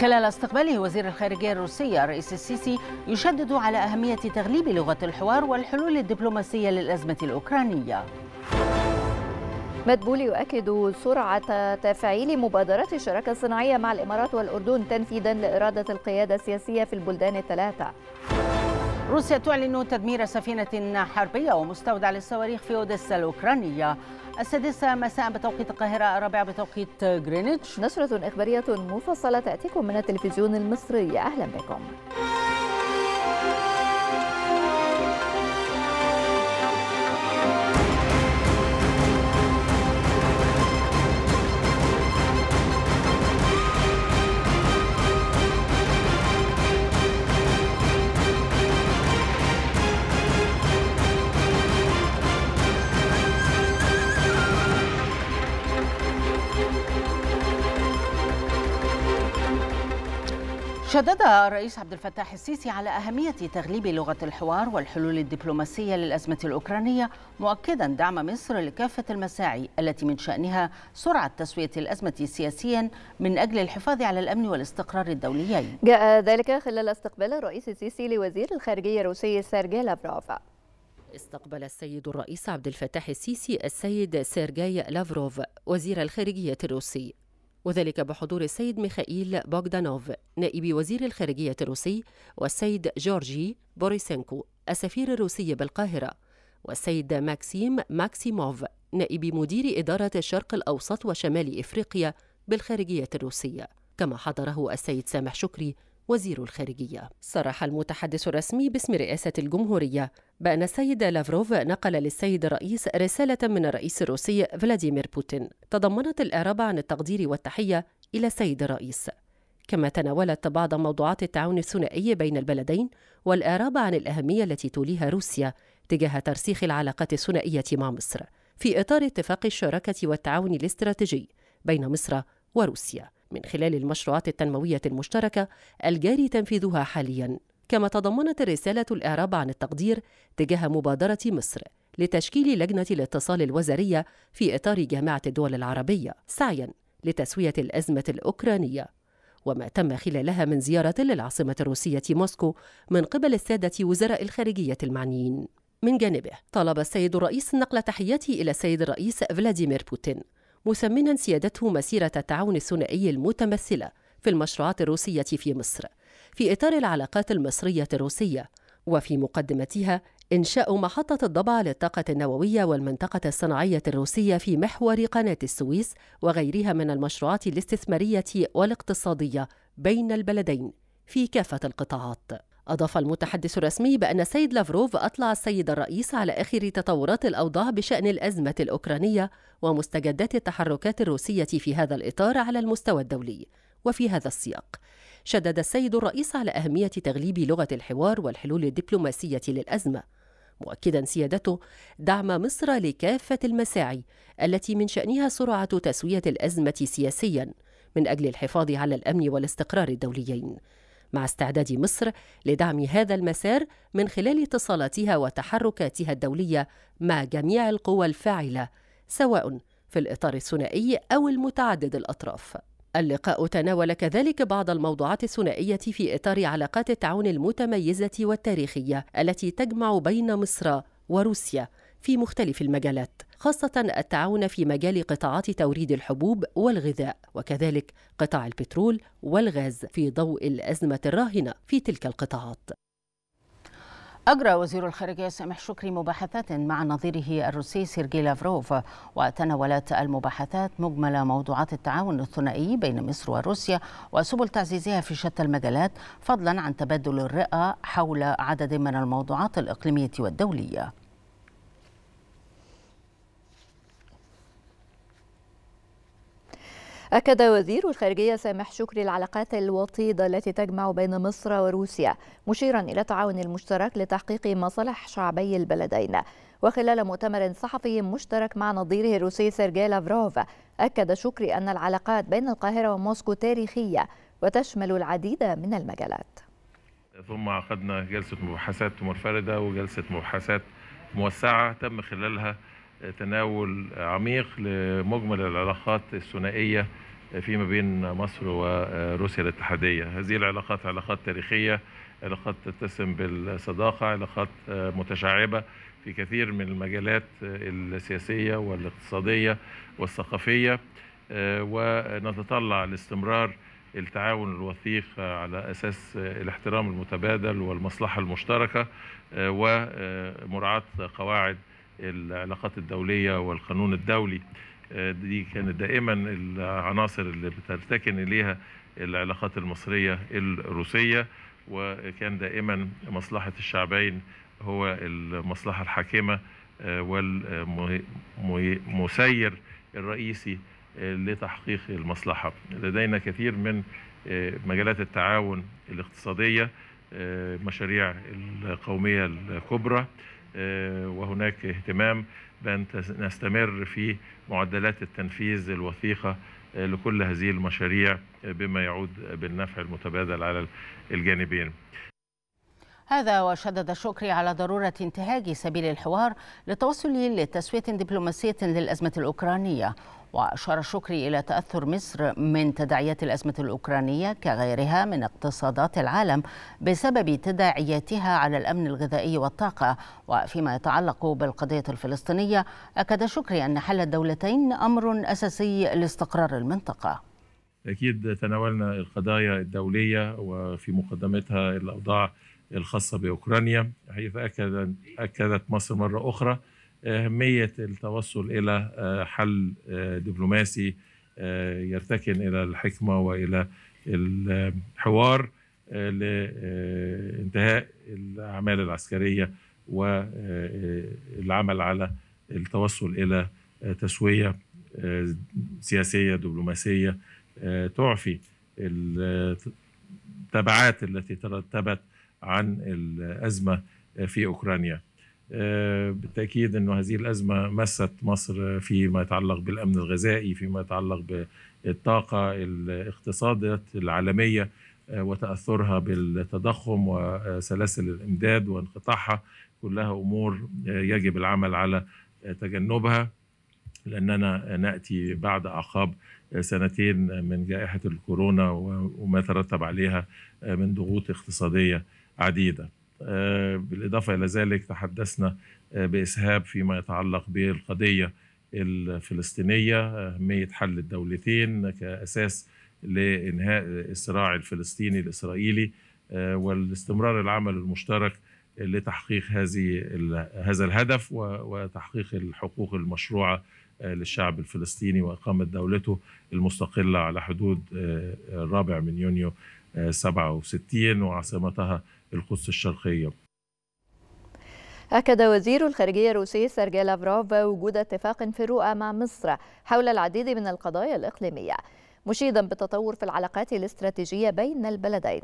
خلال استقباله وزير الخارجية الروسية الرئيس السيسي يشدد على أهمية تغليب لغة الحوار والحلول الدبلوماسية للأزمة الأوكرانية. مدبولي يؤكد سرعة تفعيل مبادرات الشراكة الصناعية مع الإمارات والأردن تنفيذا لإرادة القيادة السياسية في البلدان الثلاثة. روسيا تعلن تدمير سفينة حربية ومستودع للصواريخ في أوديسا الأوكرانية. 6 مساء بتوقيت القاهرة، 4 بتوقيت غرينتش. نشرة إخبارية مفصلة تأتيكم من التلفزيون المصري، أهلا بكم. شدد الرئيس عبد الفتاح السيسي على أهمية تغليب لغة الحوار والحلول الدبلوماسية للأزمة الأوكرانية، مؤكدا دعم مصر لكافة المساعي التي من شأنها سرعة تسوية الأزمة سياسيا من أجل الحفاظ على الأمن والاستقرار الدوليين. جاء ذلك خلال استقبال الرئيس السيسي لوزير الخارجية الروسي سيرجي لافروف. استقبل السيد الرئيس عبد الفتاح السيسي السيد سيرجي لافروف وزير الخارجية الروسي، وذلك بحضور السيد ميخائيل بوغدانوف نائب وزير الخارجية الروسي، والسيد جورجي بوريسينكو السفير الروسي بالقاهرة، والسيد ماكسيم ماكسيموف نائب مدير إدارة الشرق الأوسط وشمال إفريقيا بالخارجية الروسية، كما حضره السيد سامح شكري وزير الخارجية. صرح المتحدث الرسمي باسم رئاسة الجمهورية بأن السيد لافروف نقل للسيد الرئيس رسالة من الرئيس الروسي فلاديمير بوتين تضمنت الإعراب عن التقدير والتحية إلى السيد الرئيس، كما تناولت بعض موضوعات التعاون الثنائي بين البلدين والإعراب عن الأهمية التي توليها روسيا تجاه ترسيخ العلاقات الثنائية مع مصر في إطار اتفاق الشراكة والتعاون الاستراتيجي بين مصر وروسيا من خلال المشروعات التنموية المشتركة الجاري تنفيذها حالياً. كما تضمنت الرسالة الإعراب عن التقدير تجاه مبادرة مصر لتشكيل لجنة الاتصال الوزارية في إطار جامعة الدول العربية سعياً لتسوية الأزمة الأوكرانية، وما تم خلالها من زيارة للعاصمة الروسية موسكو من قبل السادة وزراء الخارجية المعنيين. من جانبه طلب السيد الرئيس نقل تحياته إلى السيد الرئيس فلاديمير بوتين، مسمنا سيادته مسيرة التعاون الثنائي المتمثلة في المشروعات الروسية في مصر في إطار العلاقات المصرية الروسية، وفي مقدمتها إنشاء محطة الضبع للطاقة النووية والمنطقة الصناعية الروسية في محور قناة السويس وغيرها من المشروعات الاستثمارية والاقتصادية بين البلدين في كافة القطاعات. أضاف المتحدث الرسمي بأن السيد لافروف أطلع السيد الرئيس على آخر تطورات الأوضاع بشأن الأزمة الأوكرانية ومستجدات التحركات الروسية في هذا الإطار على المستوى الدولي. وفي هذا السياق شدد السيد الرئيس على أهمية تغليب لغة الحوار والحلول الدبلوماسية للأزمة، مؤكدا سيادته دعم مصر لكافة المساعي التي من شأنها سرعة تسوية الأزمة سياسيا من أجل الحفاظ على الأمن والاستقرار الدوليين، مع استعداد مصر لدعم هذا المسار من خلال اتصالاتها وتحركاتها الدولية مع جميع القوى الفاعلة سواء في الإطار الثنائي أو المتعدد الأطراف. اللقاء تناول كذلك بعض الموضوعات الثنائية في إطار علاقات التعاون المتميزة والتاريخية التي تجمع بين مصر وروسيا في مختلف المجالات، خاصة التعاون في مجال قطاعات توريد الحبوب والغذاء وكذلك قطاع البترول والغاز في ضوء الأزمة الراهنة في تلك القطاعات. أجرى وزير الخارجية سامح شكري مباحثات مع نظيره الروسي سيرجي لافروف، وتناولت المباحثات مجمل موضوعات التعاون الثنائي بين مصر وروسيا وسبل تعزيزها في شتى المجالات، فضلا عن تبادل الرؤى حول عدد من الموضوعات الإقليمية والدولية. أكد وزير الخارجية سامح شكري العلاقات الوطيدة التي تجمع بين مصر وروسيا، مشيرا إلى التعاون المشترك لتحقيق مصالح شعبي البلدين. وخلال مؤتمر صحفي مشترك مع نظيره الروسي سيرجي لافروف، أكد شكري أن العلاقات بين القاهرة وموسكو تاريخية وتشمل العديد من المجالات. ثم عقدنا جلسة مباحثات منفردة وجلسة مباحثات موسعة تم خلالها تناول عميق لمجمل العلاقات الثنائية فيما بين مصر وروسيا الاتحادية. هذه العلاقات علاقات تاريخية، علاقات تتسم بالصداقة، علاقات متشعبة في كثير من المجالات السياسية والاقتصادية والثقافية، ونتطلع لاستمرار التعاون الوثيق على أساس الاحترام المتبادل والمصلحة المشتركة ومراعاة قواعد العلاقات الدولية والقانون الدولي. دي كانت دائما العناصر اللي بترتكن إليها العلاقات المصرية الروسية، وكان دائما مصلحة الشعبين هو المصلحة الحاكمة والمسير الرئيسي لتحقيق المصلحة. لدينا كثير من مجالات التعاون الاقتصادية، مشاريع القومية الكبرى، وهناك اهتمام بأن نستمر في معدلات التنفيذ الوثيقة لكل هذه المشاريع بما يعود بالنفع المتبادل على الجانبين. هذا وشدد شكري على ضرورة انتهاج سبيل الحوار للتوصل لتسوية دبلوماسية للأزمة الأوكرانية. وأشار شكري إلى تأثر مصر من تداعيات الأزمة الأوكرانية كغيرها من اقتصادات العالم بسبب تداعياتها على الأمن الغذائي والطاقة. وفيما يتعلق بالقضية الفلسطينية، أكد شكري أن حل الدولتين أمر أساسي لاستقرار المنطقة. أكيد تناولنا القضايا الدولية وفي مقدمتها الأوضاع الخاصة بأوكرانيا، حيث أكدت مصر مرة أخرى أهمية التوصل إلى حل دبلوماسي يرتكن إلى الحكمة وإلى الحوار لانتهاء الأعمال العسكرية والعمل على التوصل إلى تسوية سياسية دبلوماسية تعفي التبعات التي ترتبت عن الأزمة في أوكرانيا. بالتأكيد أن هذه الأزمة مست مصر فيما يتعلق بالأمن الغذائي، فيما يتعلق بالطاقة، الاقتصادات العالمية وتأثرها بالتضخم وسلاسل الإمداد وانقطاعها، كلها أمور يجب العمل على تجنبها، لأننا نأتي بعد أعقاب سنتين من جائحة الكورونا وما ترتب عليها من ضغوط اقتصادية عديدة. بالإضافة إلى ذلك تحدثنا بإسهاب فيما يتعلق بالقضية الفلسطينية، أهمية حل الدولتين كأساس لإنهاء الصراع الفلسطيني الإسرائيلي والاستمرار العمل المشترك لتحقيق هذا الهدف وتحقيق الحقوق المشروعة للشعب الفلسطيني وإقامة دولته المستقلة على حدود 4 يونيو 67 وعاصمتها القدس الشرقية. أكد وزير الخارجية الروسي سيرجي لافروف وجود اتفاق في الرؤى مع مصر حول العديد من القضايا الإقليمية، مشيدا بالتطور في العلاقات الاستراتيجية بين البلدين.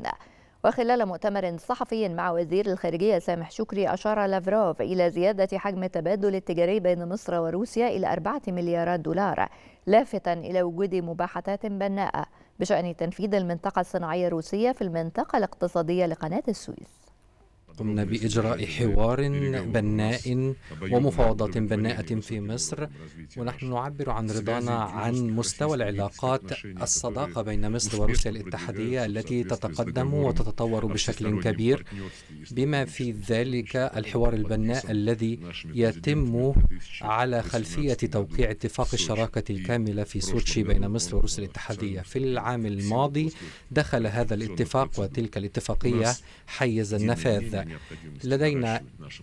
وخلال مؤتمر صحفي مع وزير الخارجية سامح شكري، أشار لافروف إلى زيادة حجم التبادل التجاري بين مصر وروسيا إلى 4 مليارات دولار، لافتا إلى وجود مباحثات بناءة بشأن تنفيذ المنطقة الصناعية الروسية في المنطقة الاقتصادية لقناة السويس. قمنا بإجراء حوار بناء ومفاوضات بناءة في مصر، ونحن نعبر عن رضانا عن مستوى العلاقات الصداقة بين مصر وروسيا الاتحادية التي تتقدم وتتطور بشكل كبير، بما في ذلك الحوار البناء الذي يتم على خلفية توقيع اتفاق الشراكة الكاملة في سوتشي بين مصر وروسيا الاتحادية. في العام الماضي دخل هذا الاتفاق وتلك الاتفاقية حيز النفاذ. لدينا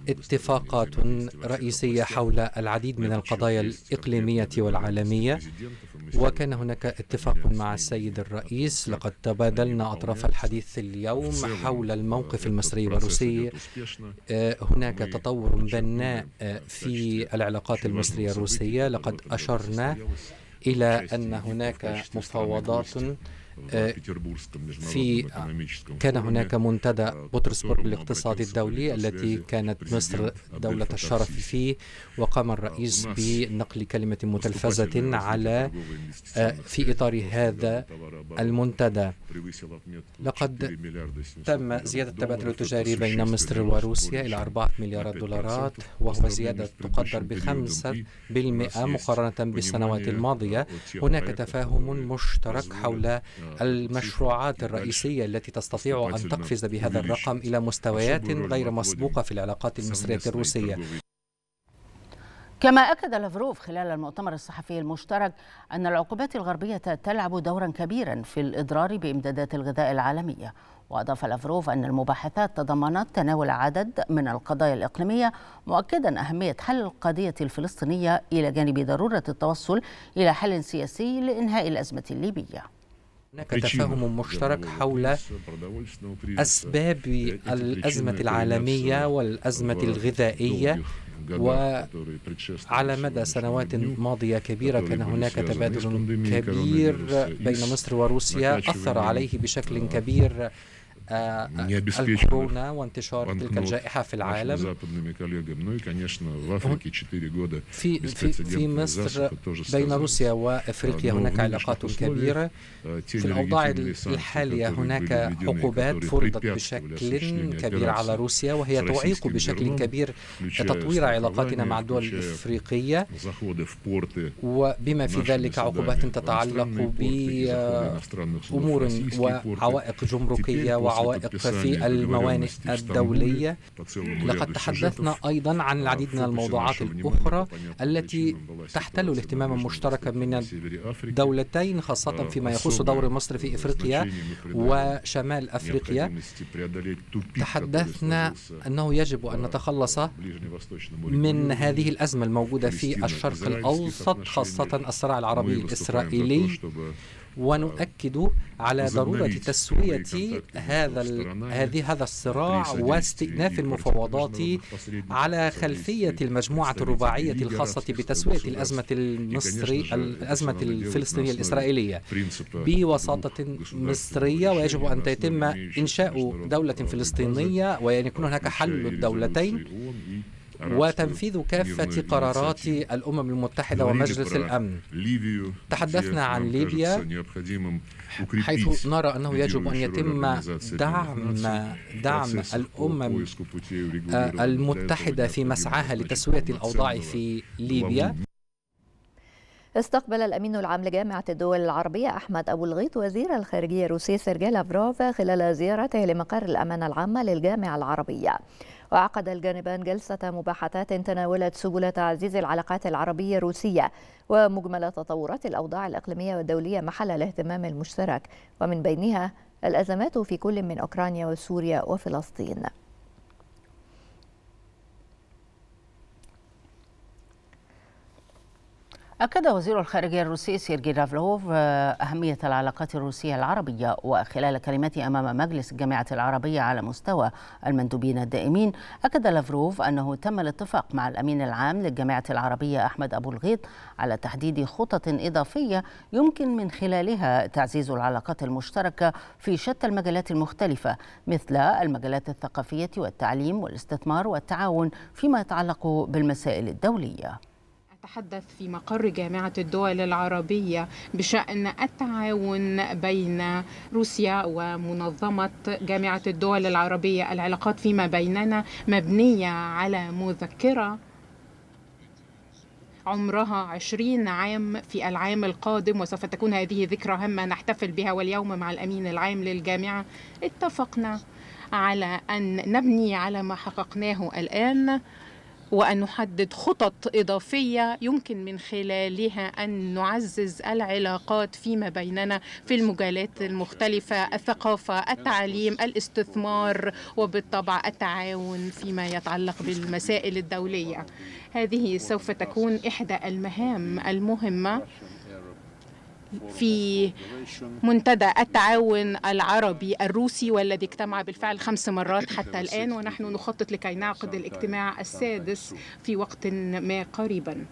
اتفاقات رئيسية حول العديد من القضايا الإقليمية والعالمية، وكان هناك اتفاق مع السيد الرئيس. لقد تبادلنا أطراف الحديث اليوم حول الموقف المصري والروسي. هناك تطور بناء في العلاقات المصرية الروسية. لقد أشرنا إلى أن هناك مفاوضات كان هناك منتدى بطرسبرغ الاقتصادي الدولي التي كانت مصر دولة الشرف فيه، وقام الرئيس بنقل كلمة متلفزة في إطار هذا المنتدى. لقد تم زيادة التبادل التجاري بين مصر وروسيا إلى 4 مليارات دولارات، وهو زيادة تقدر ب5% مقارنة بالسنوات الماضية. السورية هناك تفاهم مشترك حول المشروعات الرئيسية التي تستطيع أن تقفز بهذا الرقم إلى مستويات غير مسبوقة في العلاقات المصرية الروسية. كما أكد لافروف خلال المؤتمر الصحفي المشترك أن العقوبات الغربية تلعب دورا كبيرا في الإضرار بإمدادات الغذاء العالمية. وأضاف لافروف أن المباحثات تضمنت تناول عدد من القضايا الإقليمية، مؤكدا أهمية حل القضية الفلسطينية إلى جانب ضرورة التوصل إلى حل سياسي لإنهاء الأزمة الليبية. هناك تفاهم مشترك حول أسباب الأزمة العالمية والأزمة الغذائية، وعلى مدى سنوات ماضية كبيرة كان هناك تبادل كبير بين مصر وروسيا أثر عليه بشكل كبير الكورونا وانتشار تلك الجائحة في العالم. في مصر بين روسيا وأفريقيا هناك علاقات كبيرة. في الأوضاع الحالية هناك عقوبات فرضت بشكل كبير على روسيا، وهي تعيق بشكل كبير تطوير علاقاتنا مع الدول الإفريقية، وبما في ذلك عقوبات تتعلق بأمور وعوائق جمركية وعوائق في الموانئ الدولية. لقد تحدثنا أيضا عن العديد من الموضوعات الأخرى التي تحتل الاهتمام المشترك من الدولتين، خاصة فيما يخص دور مصر في إفريقيا وشمال أفريقيا. تحدثنا أنه يجب أن نتخلص من هذه الأزمة الموجودة في الشرق الأوسط، خاصة الصراع العربي الإسرائيلي، ونؤكد على ضرورة تسوية هذا الصراع واستئناف المفاوضات على خلفية المجموعة الرباعية الخاصة بتسوية الأزمة الفلسطينية الإسرائيلية بوساطة مصرية، ويجب أن يتم إنشاء دولة فلسطينية وأن يكون هناك حل الدولتين وتنفيذ كافة قرارات الأمم المتحدة ومجلس الأمن. تحدثنا عن ليبيا، حيث نرى أنه يجب أن يتم دعم الأمم المتحدة في مسعاها لتسوية الأوضاع في ليبيا. استقبل الأمين العام لجامعة الدول العربية أحمد أبو الغيط وزير الخارجية الروسي سيرجي لافروف خلال زيارته لمقر الأمانة العامة للجامعة العربية. وعقد الجانبان جلسة مباحثات تناولت سبل تعزيز العلاقات العربية الروسية ومجمل تطورات الأوضاع الإقليمية والدولية محل الاهتمام المشترك، ومن بينها الأزمات في كل من أوكرانيا وسوريا وفلسطين. أكد وزير الخارجية الروسي سيرجي لافروف أهمية العلاقات الروسية العربية، وخلال كلمته أمام مجلس الجامعة العربية على مستوى المندوبين الدائمين، أكد لافروف أنه تم الاتفاق مع الأمين العام للجامعة العربية أحمد أبو الغيط على تحديد خطط إضافية يمكن من خلالها تعزيز العلاقات المشتركة في شتى المجالات المختلفة، مثل المجالات الثقافية والتعليم والاستثمار والتعاون فيما يتعلق بالمسائل الدولية. تحدث في مقر جامعة الدول العربية بشأن التعاون بين روسيا ومنظمة جامعة الدول العربية. العلاقات فيما بيننا مبنية على مذكرة عمرها 20 عام، في العام القادم وسوف تكون هذه ذكرى هامة نحتفل بها. واليوم مع الأمين العام للجامعة اتفقنا على أن نبني على ما حققناه الآن، وأن نحدد خطط إضافية يمكن من خلالها أن نعزز العلاقات فيما بيننا في المجالات المختلفة: الثقافة، التعليم، الاستثمار، وبالطبع التعاون فيما يتعلق بالمسائل الدولية. هذه سوف تكون إحدى المهام المهمة في منتدى التعاون العربي الروسي، والذي اجتمع بالفعل 5 مرات حتى الآن، ونحن نخطط لكي نعقد الاجتماع السادس في وقت ما قريبا.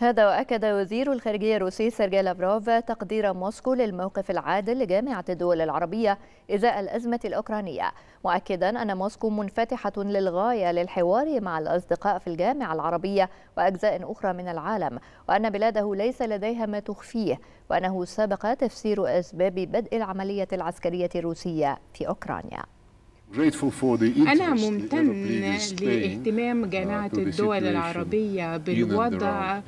هذا وأكد وزير الخارجية الروسي سيرجي لافروف تقدير موسكو للموقف العادل لجامعة الدول العربية إزاء الأزمة الأوكرانية، مؤكدا أن موسكو منفتحة للغاية للحوار مع الأصدقاء في الجامعة العربية وأجزاء أخرى من العالم، وأن بلاده ليس لديها ما تخفيه، وأنه سبق تفسير أسباب بدء العملية العسكرية الروسية في أوكرانيا. أنا ممتن لاهتمام جامعة الدول العربية بالوضع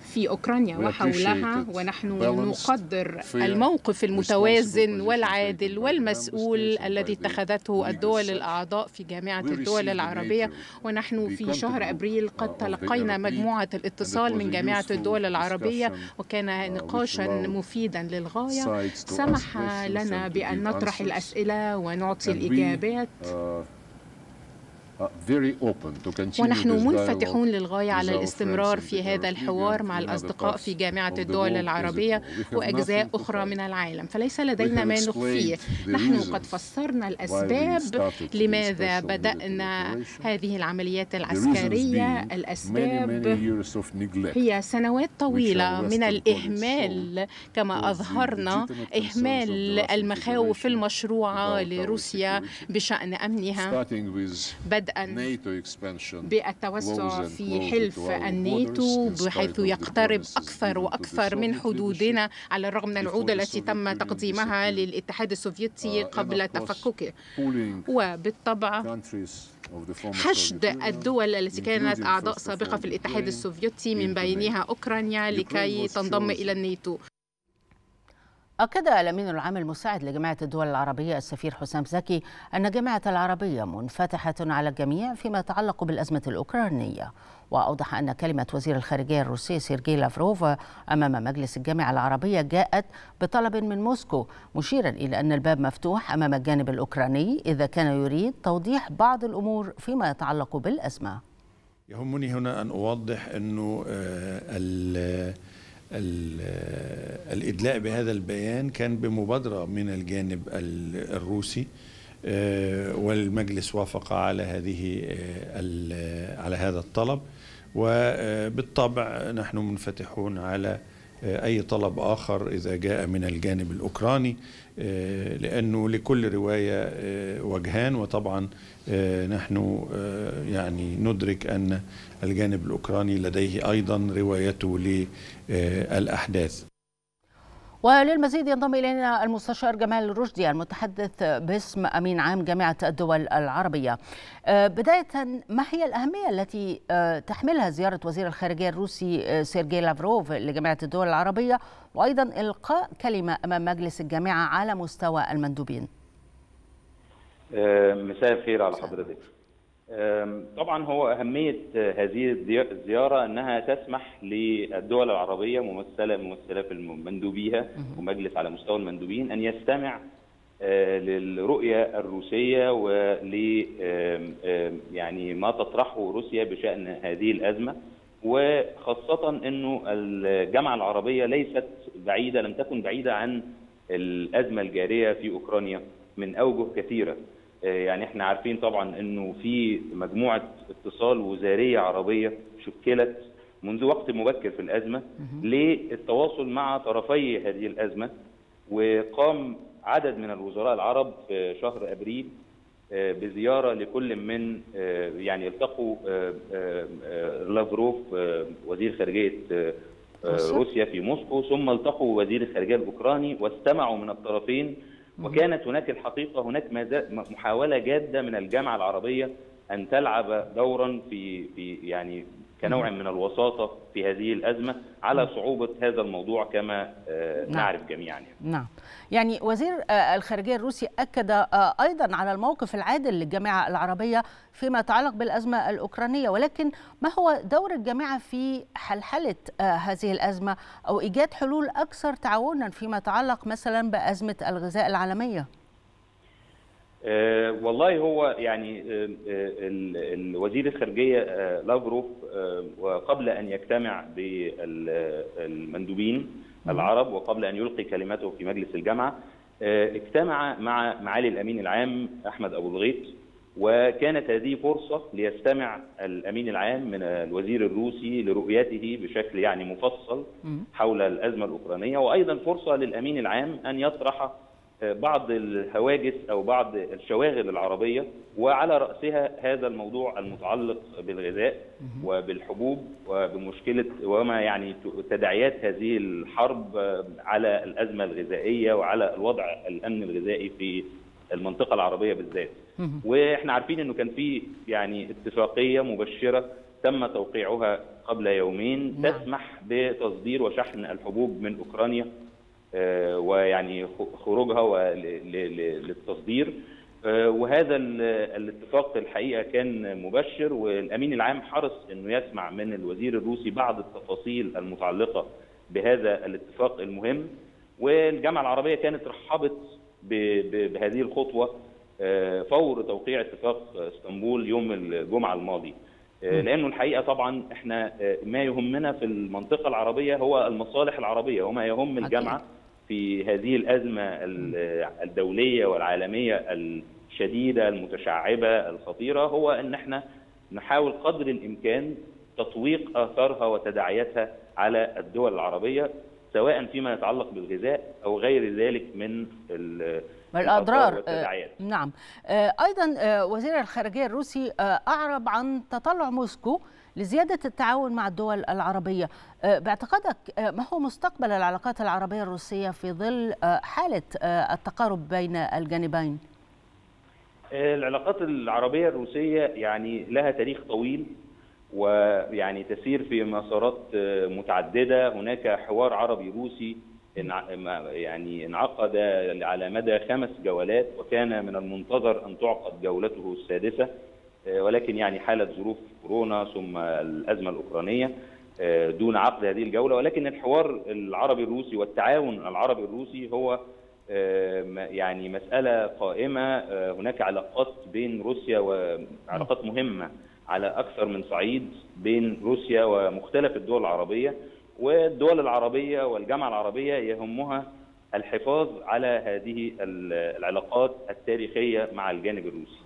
في أوكرانيا وحولها، ونحن نقدر الموقف المتوازن والعادل والمسؤول الذي اتخذته الدول الأعضاء في جامعة الدول العربية. ونحن في شهر أبريل قد تلقينا مجموعة الاتصال من جامعة الدول العربية، وكان نقاشا مفيدا للغاية سمح لنا بأن نطرح الأسئلة ونعطي الإجابات، ونحن منفتحون للغاية على الاستمرار في هذا الحوار مع الأصدقاء في جامعة الدول العربية وأجزاء أخرى من العالم، فليس لدينا ما نخفيه. نحن قد فسرنا الأسباب لماذا بدأنا هذه العمليات العسكرية. الأسباب هي سنوات طويلة من الإهمال، كما أظهرنا إهمال المخاوف المشروعة لروسيا بشأن أمنها، بدءا بالتوسع في حلف الناتو بحيث يقترب أكثر وأكثر من حدودنا، على الرغم من العودة التي تم تقديمها للاتحاد السوفيتي قبل تفككه، وبالطبع حشد الدول التي كانت أعضاء سابقة في الاتحاد السوفيتي من بينها أوكرانيا لكي تنضم إلى الناتو. أكد الأمين العام المساعد لجامعة الدول العربية السفير حسام زكي أن جامعة العربية منفتحة على الجميع فيما يتعلق بالأزمة الأوكرانية، وأوضح أن كلمة وزير الخارجية الروسي سيرجي لافروف أمام مجلس الجامعة العربية جاءت بطلب من موسكو، مشيرا إلى أن الباب مفتوح أمام الجانب الأوكراني إذا كان يريد توضيح بعض الأمور فيما يتعلق بالأزمة. يهمني هنا أن أوضح أنه الإدلاء بهذا البيان كان بمبادرة من الجانب الروسي، والمجلس وافق على هذا الطلب، وبالطبع نحن منفتحون على أي طلب آخر إذا جاء من الجانب الأوكراني، لأنه لكل رواية وجهان، وطبعا نحن يعني ندرك أن الجانب الأوكراني لديه أيضا روايته للأحداث. وللمزيد ينضم إلينا المستشار جمال رشدي المتحدث باسم أمين عام جامعة الدول العربية. بداية، ما هي الأهمية التي تحملها زيارة وزير الخارجية الروسي سيرجي لافروف لجامعة الدول العربية، وأيضا إلقاء كلمة أمام مجلس الجامعة على مستوى المندوبين؟ مساء الخير على حضرتك. طبعا هو أهمية هذه الزيارة أنها تسمح للدول العربية ممثلة مندوبيها ومجلس على مستوى المندوبين أن يستمع للرؤية الروسية ول يعني ما تطرحه روسيا بشأن هذه الأزمة، وخاصة أنه الجامعة العربية ليست بعيدة، لم تكن بعيدة عن الأزمة الجارية في أوكرانيا من أوجه كثيرة. يعني احنا عارفين طبعا انه في مجموعه اتصال وزاريه عربيه شكلت منذ وقت مبكر في الازمه للتواصل مع طرفي هذه الازمه، وقام عدد من الوزراء العرب في شهر ابريل بزياره لكل من يعني التقوا لافروف وزير خارجيه روسيا في موسكو، ثم التقوا وزير الخارجيه الاوكراني واستمعوا من الطرفين. وكانت هناك الحقيقة محاولة جادة من الجامعة العربية أن تلعب دورا في يعني كنوع من الوساطة في هذه الأزمة على صعوبة هذا الموضوع كما نعرف جميعا. نعم، يعني وزير الخارجية الروسي أكد أيضا على الموقف العادل للجامعة العربية فيما يتعلق بالأزمة الأوكرانية، ولكن ما هو دور الجامعة في حلحلة هذه الأزمة أو إيجاد حلول أكثر تعاونا فيما يتعلق مثلا بأزمة الغذاء العالمية؟ والله هو يعني الوزير الخارجية لافروف وقبل أن يجتمع بالمندوبين العرب وقبل أن يلقي كلمته في مجلس الجامعة اجتمع مع معالي الأمين العام أحمد أبو الغيط، وكانت هذه فرصة ليستمع الأمين العام من الوزير الروسي لرؤيته بشكل يعني مفصل حول الأزمة الأوكرانية، وأيضا فرصة للأمين العام أن يطرح بعض الهواجس أو بعض الشواغل العربية، وعلى رأسها هذا الموضوع المتعلق بالغذاء وبالحبوب وبمشكلة وما يعني تداعيات هذه الحرب على الأزمة الغذائية وعلى الوضع الأمن الغذائي في المنطقة العربية بالذات. واحنا عارفين انه كان في يعني اتفاقيه مبشره تم توقيعها قبل يومين تسمح بتصدير وشحن الحبوب من اوكرانيا ويعني خروجها للتصدير، وهذا الاتفاق الحقيقه كان مبشر، والامين العام حرص انه يسمع من الوزير الروسي بعض التفاصيل المتعلقه بهذا الاتفاق المهم، والجامعه العربيه كانت رحبت بهذه الخطوه فور توقيع اتفاق اسطنبول يوم الجمعه الماضي، لانه الحقيقه طبعا احنا ما يهمنا في المنطقه العربيه هو المصالح العربيه وما يهم الجامعه في هذه الازمه الدوليه والعالميه الشديده المتشعبه الخطيره هو ان احنا نحاول قدر الامكان تطويق اثارها وتداعياتها على الدول العربيه سواء فيما يتعلق بالغذاء او غير ذلك من الأضرار والتداعيات. نعم. أيضا وزير الخارجية الروسي أعرب عن تطلع موسكو لزيادة التعاون مع الدول العربية. باعتقادك ما هو مستقبل العلاقات العربية الروسية في ظل حالة التقارب بين الجانبين؟ العلاقات العربية الروسية يعني لها تاريخ طويل ويعني تسير في مسارات متعددة. هناك حوار عربي روسي يعني انعقد على مدى 5 جولات وكان من المنتظر أن تعقد جولته السادسة، ولكن يعني حالة ظروف كورونا ثم الأزمة الأوكرانية دون عقد هذه الجولة. ولكن الحوار العربي الروسي والتعاون العربي الروسي هو يعني مسألة قائمة. هناك علاقات بين روسيا وعلاقات مهمة على أكثر من صعيد بين روسيا ومختلف الدول العربية، والدول العربية والجامعة العربية يهمها الحفاظ على هذه العلاقات التاريخية مع الجانب الروسي.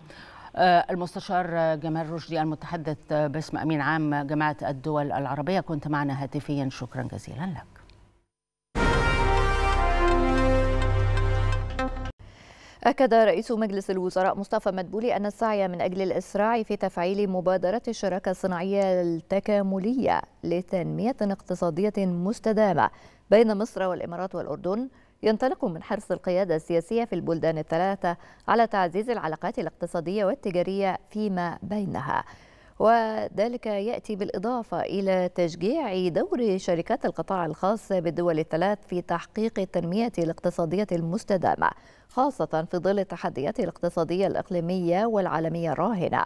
المستشار جمال رشدي المتحدث باسم أمين عام جماعة الدول العربية، كنت معنا هاتفيا، شكرا جزيلا لك. أكد رئيس مجلس الوزراء مصطفى مدبولي أن السعي من أجل الإسراع في تفعيل مبادرة الشراكة الصناعية التكاملية لتنمية اقتصادية مستدامة بين مصر والإمارات والأردن ينطلق من حرص القيادة السياسية في البلدان الثلاثة على تعزيز العلاقات الاقتصادية والتجارية فيما بينها، وذلك يأتي بالإضافة إلى تشجيع دور شركات القطاع الخاص بالدول الثلاث في تحقيق التنمية الاقتصادية المستدامة، خاصة في ظل التحديات الاقتصادية الإقليمية والعالمية الراهنة.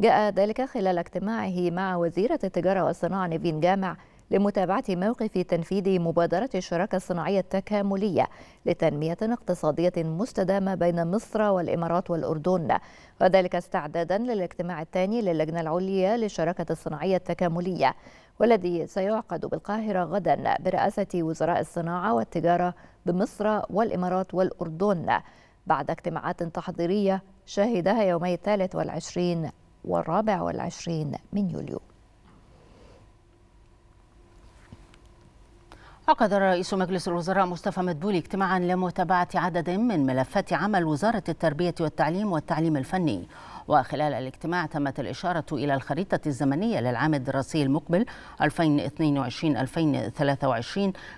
جاء ذلك خلال اجتماعه مع وزيرة التجارة والصناعة نيفين جامع لمتابعة موقف تنفيذ مبادرة الشراكة الصناعية التكاملية لتنمية اقتصادية مستدامة بين مصر والإمارات والأردن، وذلك استعدادا للاجتماع الثاني للجنة العليا للشراكة الصناعية التكاملية والذي سيعقد بالقاهرة غدا برئاسة وزراء الصناعة والتجارة بمصر والإمارات والأردن بعد اجتماعات تحضيرية شهدها يومي 23 و24 من يوليو. عقد رئيس مجلس الوزراء مصطفى مدبولي اجتماعا لمتابعة عدد من ملفات عمل وزارة التربية والتعليم والتعليم الفني، وخلال الاجتماع تمت الإشارة إلى الخريطة الزمنية للعام الدراسي المقبل 2022-2023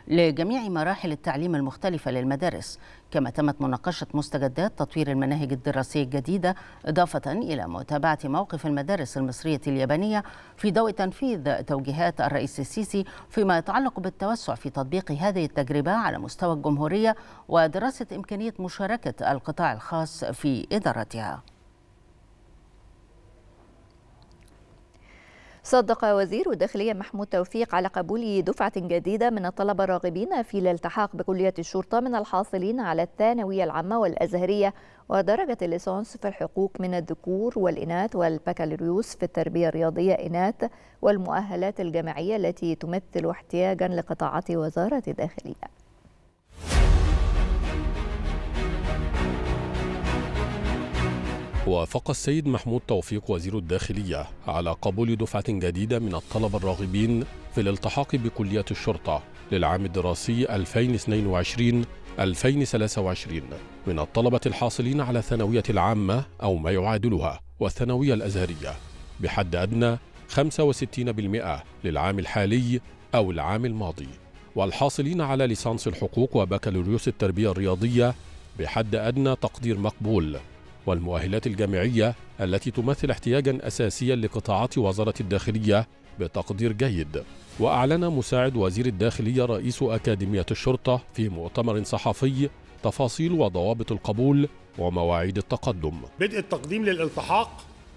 لجميع مراحل التعليم المختلفة للمدارس، كما تمت مناقشة مستجدات تطوير المناهج الدراسية الجديدة، إضافة إلى متابعة موقف المدارس المصرية اليابانية في ضوء تنفيذ توجيهات الرئيس السيسي فيما يتعلق بالتوسع في تطبيق هذه التجربة على مستوى الجمهورية ودراسة إمكانية مشاركة القطاع الخاص في إدارتها. صدق وزير الداخلية محمود توفيق على قبول دفعة جديدة من الطلبة الراغبين في الالتحاق بكلية الشرطة من الحاصلين على الثانوية العامة والأزهرية ودرجة الليسانس في الحقوق من الذكور والإناث والبكالوريوس في التربية الرياضية إناث والمؤهلات الجامعية التي تمثل احتياجا لقطاعات وزارة الداخلية. وافق السيد محمود توفيق وزير الداخلية على قبول دفعة جديدة من الطلبة الراغبين في الالتحاق بكلية الشرطة للعام الدراسي 2022-2023 من الطلبة الحاصلين على الثانوية العامة أو ما يعادلها والثانوية الأزهرية بحد أدنى 65% للعام الحالي أو العام الماضي، والحاصلين على ليسانس الحقوق وبكالوريوس التربية الرياضية بحد أدنى تقدير مقبول والمؤهلات الجامعية التي تمثل احتياجا أساسيا لقطاعات وزارة الداخلية بتقدير جيد. وأعلن مساعد وزير الداخلية رئيس أكاديمية الشرطة في مؤتمر صحفي تفاصيل وضوابط القبول ومواعيد التقدم. بدء التقديم للالتحاق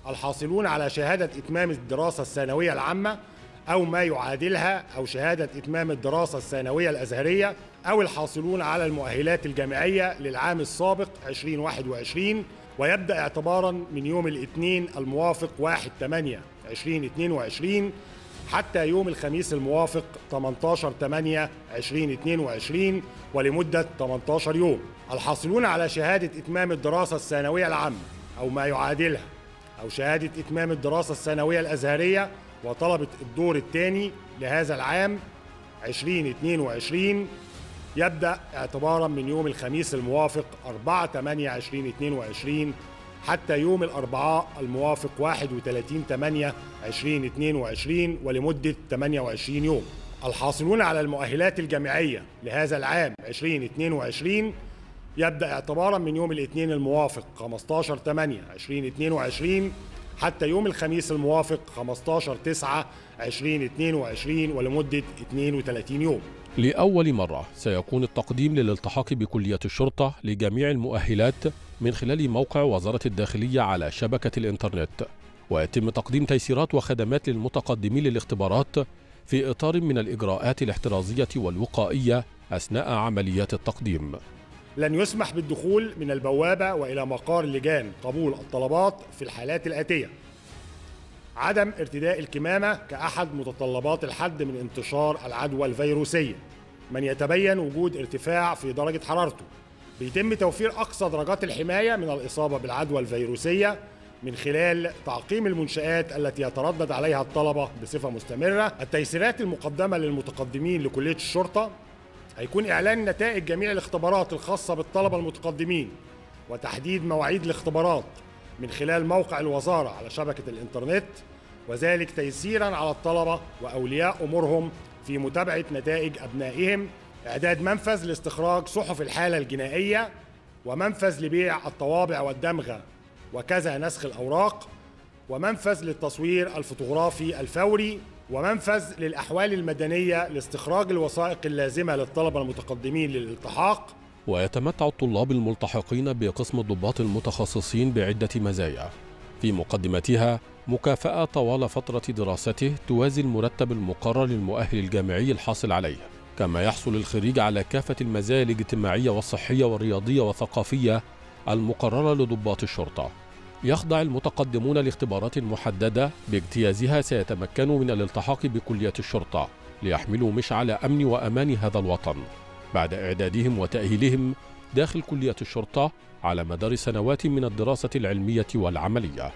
الحاصلون على شهادة إتمام الدراسة الثانوية العامة أو ما يعادلها أو شهادة إتمام الدراسة الثانوية الأزهرية أو الحاصلون على المؤهلات الجامعية للعام السابق 2021 ويبدأ اعتباراً من يوم الاثنين الموافق 1/8/2022 حتى يوم الخميس الموافق 18/8/2022 ولمدة 18 يوم. الحاصلون على شهادة إتمام الدراسة الثانوية العامة أو ما يعادلها أو شهادة إتمام الدراسة الثانوية الأزهرية وطلبة الدور الثاني لهذا العام 2022 يبدأ اعتباراً من يوم الخميس الموافق 4/8/2022 حتى يوم الأربعاء الموافق 31/8/2022 ولمدة 28 يوم. الحاصلون على المؤهلات الجامعية لهذا العام 2022 يبدأ اعتباراً من يوم الاثنين الموافق 15/8/2022 حتى يوم الخميس الموافق 15/9/2022 ولمدة 32 يوم. لأول مرة سيكون التقديم للالتحاق بكلية الشرطة لجميع المؤهلات من خلال موقع وزارة الداخلية على شبكة الإنترنت، ويتم تقديم تيسيرات وخدمات للمتقدمين للاختبارات في إطار من الإجراءات الاحترازية والوقائية أثناء عمليات التقديم. لن يسمح بالدخول من البوابة وإلى مقار لجان قبول الطلبات في الحالات الآتية: عدم ارتداء الكمامة كأحد متطلبات الحد من انتشار العدوى الفيروسية، من يتبين وجود ارتفاع في درجة حرارته. بيتم توفير أقصى درجات الحماية من الإصابة بالعدوى الفيروسية من خلال تعقيم المنشآت التي يتردد عليها الطلبة بصفة مستمرة. التيسيرات المقدمة للمتقدمين لكلية الشرطة هيكون إعلان نتائج جميع الاختبارات الخاصة بالطلبة المتقدمين وتحديد مواعيد الاختبارات من خلال موقع الوزارة على شبكة الإنترنت، وذلك تيسيراً على الطلبة وأولياء أمورهم في متابعة نتائج أبنائهم، إعداد منفذ لاستخراج صحف الحالة الجنائية ومنفذ لبيع الطوابع والدمغة وكذا نسخ الأوراق، ومنفذ للتصوير الفوتوغرافي الفوري، ومنفذ للأحوال المدنية لاستخراج الوثائق اللازمة للطلبة المتقدمين للالتحاق. ويتمتع الطلاب الملتحقين بقسم الضباط المتخصصين بعدة مزايا، في مقدمتها مكافأة طوال فترة دراسته توازي المرتب المقرر للمؤهل الجامعي الحاصل عليه، كما يحصل الخريج على كافة المزايا الاجتماعية والصحية والرياضية والثقافية المقررة لضباط الشرطة. يخضع المتقدمون لاختبارات محددة باجتيازها سيتمكنوا من الالتحاق بكلية الشرطة ليحملوا مشعل أمن وأمان هذا الوطن بعد إعدادهم وتأهيلهم داخل كلية الشرطة على مدار سنوات من الدراسة العلمية والعملية.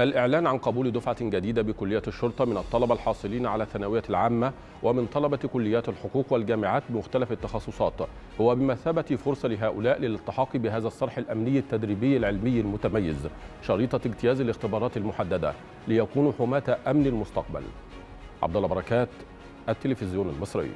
الإعلان عن قبول دفعة جديدة بكلية الشرطة من الطلبة الحاصلين على الثانوية العامة ومن طلبة كليات الحقوق والجامعات بمختلف التخصصات هو بمثابة فرصة لهؤلاء للالتحاق بهذا الصرح الأمني التدريبي العلمي المتميز شريطة اجتياز الاختبارات المحددة ليكونوا حماة أمن المستقبل. عبد الله بركات، التلفزيون المصري.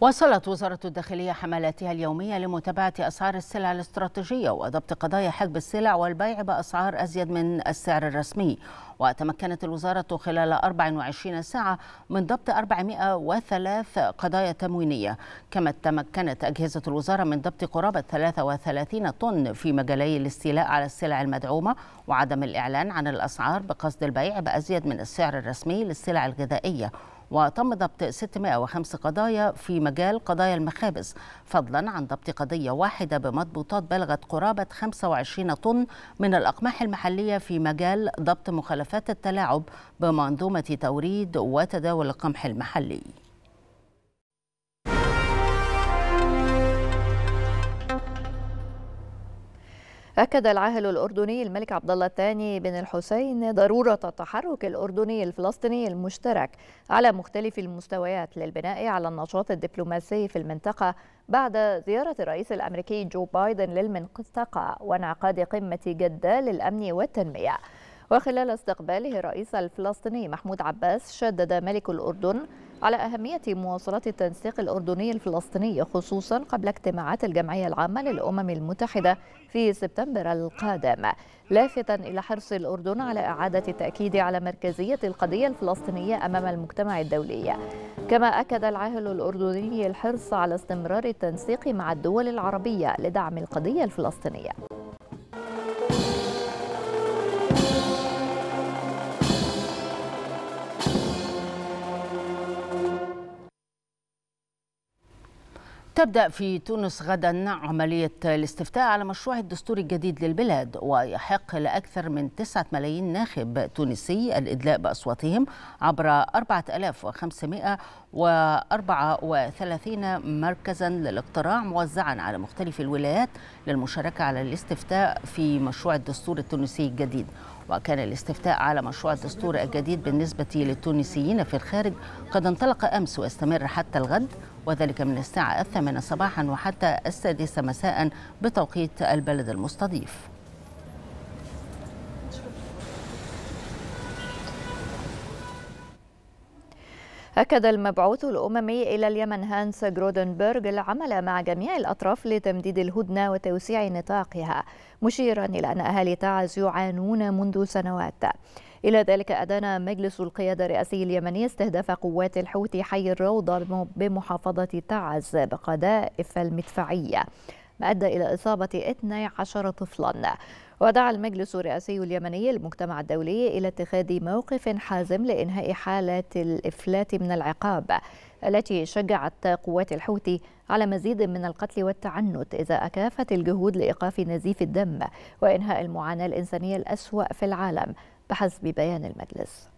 واصلت وزارة الداخلية حملاتها اليومية لمتابعة أسعار السلع الاستراتيجية وضبط قضايا حجب السلع والبيع بأسعار أزيد من السعر الرسمي، وتمكنت الوزارة خلال 24 ساعة من ضبط 403 قضايا تموينية، كما تمكنت أجهزة الوزارة من ضبط قرابة 33 طن في مجالي الاستيلاء على السلع المدعومة وعدم الإعلان عن الأسعار بقصد البيع بأزيد من السعر الرسمي للسلع الغذائية، وتم ضبط 605 قضايا في مجال قضايا المخابز، فضلا عن ضبط قضية واحدة بمضبوطات بلغت قرابة 25 طن من الأقماح المحلية في مجال ضبط مخالفات التلاعب بمنظومة توريد وتداول القمح المحلي. أكد العاهل الأردني الملك عبدالله الثاني بن الحسين ضرورة التحرك الأردني الفلسطيني المشترك على مختلف المستويات للبناء على النشاط الدبلوماسي في المنطقة بعد زيارة الرئيس الأمريكي جو بايدن للمنطقة وانعقاد قمة جدة للأمن والتنمية. وخلال استقباله الرئيس الفلسطيني محمود عباس شدد ملك الأردن على أهمية مواصلة التنسيق الأردني الفلسطيني، خصوصا قبل اجتماعات الجمعية العامة للأمم المتحدة في سبتمبر القادم، لافتا إلى حرص الأردن على إعادة التأكيد على مركزية القضية الفلسطينية أمام المجتمع الدولي. كما أكد العاهل الأردني الحرص على استمرار التنسيق مع الدول العربية لدعم القضية الفلسطينية. تبدأ في تونس غدا عملية الاستفتاء على مشروع الدستور الجديد للبلاد، ويحق لأكثر من 9 ملايين ناخب تونسي الإدلاء بأصواتهم عبر 4534 مركزا للاقتراع موزعا على مختلف الولايات للمشاركة على الاستفتاء في مشروع الدستور التونسي الجديد. وكان الاستفتاء على مشروع الدستور الجديد بالنسبة للتونسيين في الخارج قد انطلق أمس واستمر حتى الغد، وذلك من الساعة 8 صباحا وحتى 6 مساء بتوقيت البلد المستضيف. أكد المبعوث الأممي إلى اليمن هانس غروتنبرغ العمل مع جميع الأطراف لتمديد الهدنة وتوسيع نطاقها، مشيرا إلى أن أهالي تعز يعانون منذ سنوات. إلى ذلك أدان مجلس القيادة الرئاسي اليمني استهداف قوات الحوثي حي الروضة بمحافظة تعز بقذائف المدفعية، ما أدى إلى إصابة 12 طفلا. ودعا المجلس الرئاسي اليمني المجتمع الدولي إلى اتخاذ موقف حازم لإنهاء حالة الإفلات من العقاب التي شجعت قوات الحوثي على مزيد من القتل والتعنت، إذا أكافت الجهود لإيقاف نزيف الدم وإنهاء المعاناة الإنسانية الأسوأ في العالم بحسب بيان المجلس.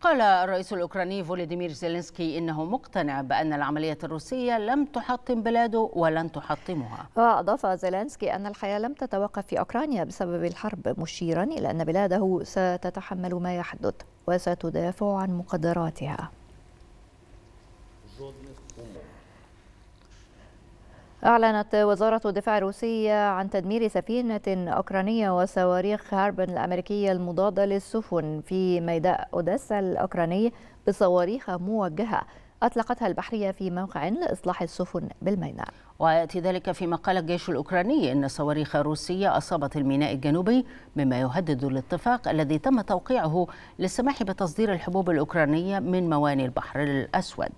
قال الرئيس الأوكراني فولوديمير زيلنسكي إنه مقتنع بأن العملية الروسية لم تحطم بلاده ولن تحطمها. وأضاف زيلنسكي أن الحياة لم تتوقف في أوكرانيا بسبب الحرب، مشيرا إلى أن بلاده ستتحمل ما يحدث وستدافع عن مقدراتها. أعلنت وزارة الدفاع الروسية عن تدمير سفينة أوكرانية وصواريخ هاربن الأمريكية المضادة للسفن في ميداء أوديسا الأوكراني بصواريخ موجهة أطلقتها البحرية في موقع لإصلاح السفن بالميناء. ويأتي ذلك فيما قال الجيش الأوكراني إن صواريخ روسية أصابت الميناء الجنوبي، مما يهدد الاتفاق الذي تم توقيعه للسماح بتصدير الحبوب الأوكرانية من موانئ البحر الأسود.